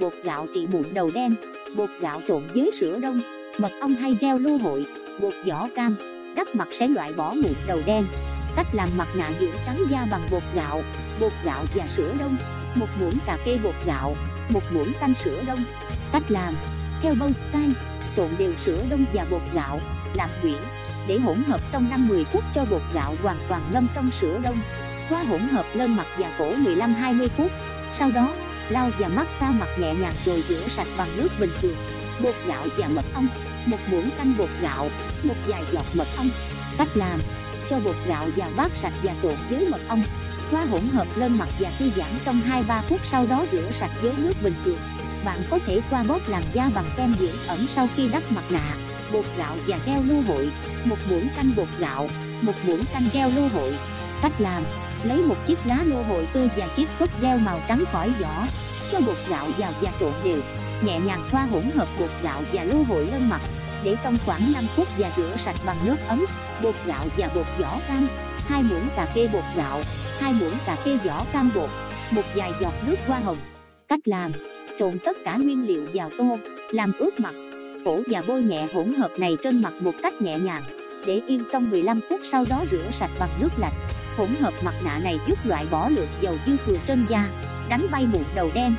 bột gạo trị mụn đầu đen, bột gạo trộn với sữa đông, mật ong hay gel lô hội, bột giỏ cam, đắp mặt sẽ loại bỏ mụn đầu đen. Cách làm mặt nạ dưỡng trắng da bằng bột gạo và sữa đông, 1 muỗng cà phê bột gạo, 1 muỗng canh sữa đông. Cách làm theo bowl style, trộn đều sữa đông và bột gạo, làm nhuyễn, để hỗn hợp trong 5-10 phút cho bột gạo hoàn toàn ngâm trong sữa đông. Thoa hỗn hợp lên mặt và cổ 15-20 phút, sau đó lau và massage mặt nhẹ nhàng rồi rửa sạch bằng nước bình thường. Bột gạo và mật ong, 1 muỗng canh bột gạo, một vài giọt mật ong. Cách làm cho bột gạo vào bát sạch và trộn với mật ong. Thoa hỗn hợp lên mặt và thư giãn trong 2-3 phút, sau đó rửa sạch với nước bình thường. Bạn có thể xoa bóp làn da bằng kem dưỡng ẩm sau khi đắp mặt nạ. Bột gạo và gel lô hội, 1 muỗng canh bột gạo, 1 muỗng canh gel lô hội. Cách làm lấy một chiếc lá lô hội tươi và chiết xuất gel màu trắng khỏi vỏ, cho bột gạo vào và trộn đều, nhẹ nhàng thoa hỗn hợp bột gạo và lô hội lên mặt, để trong khoảng 5 phút và rửa sạch bằng nước ấm. Bột gạo và bột giỏ cam, 2 muỗng cà phê bột gạo, 2 muỗng cà phê giỏ cam bột, một vài giọt nước hoa hồng. Cách làm trộn tất cả nguyên liệu vào tô, làm ướt mặt, cổ và bôi nhẹ hỗn hợp này trên mặt một cách nhẹ nhàng, để yên trong 15 phút, sau đó rửa sạch bằng nước lạnh. Hỗn hợp mặt nạ này giúp loại bỏ lượng dầu dư thừa trên da, đánh bay mụn đầu đen.